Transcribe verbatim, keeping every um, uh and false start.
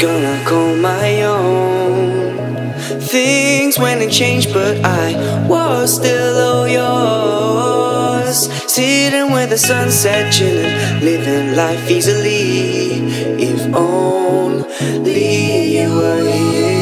Gonna call my own. Things went and changed, but I was still all yours. Sitting with the sunset, chilling, living life easily. If only you were here.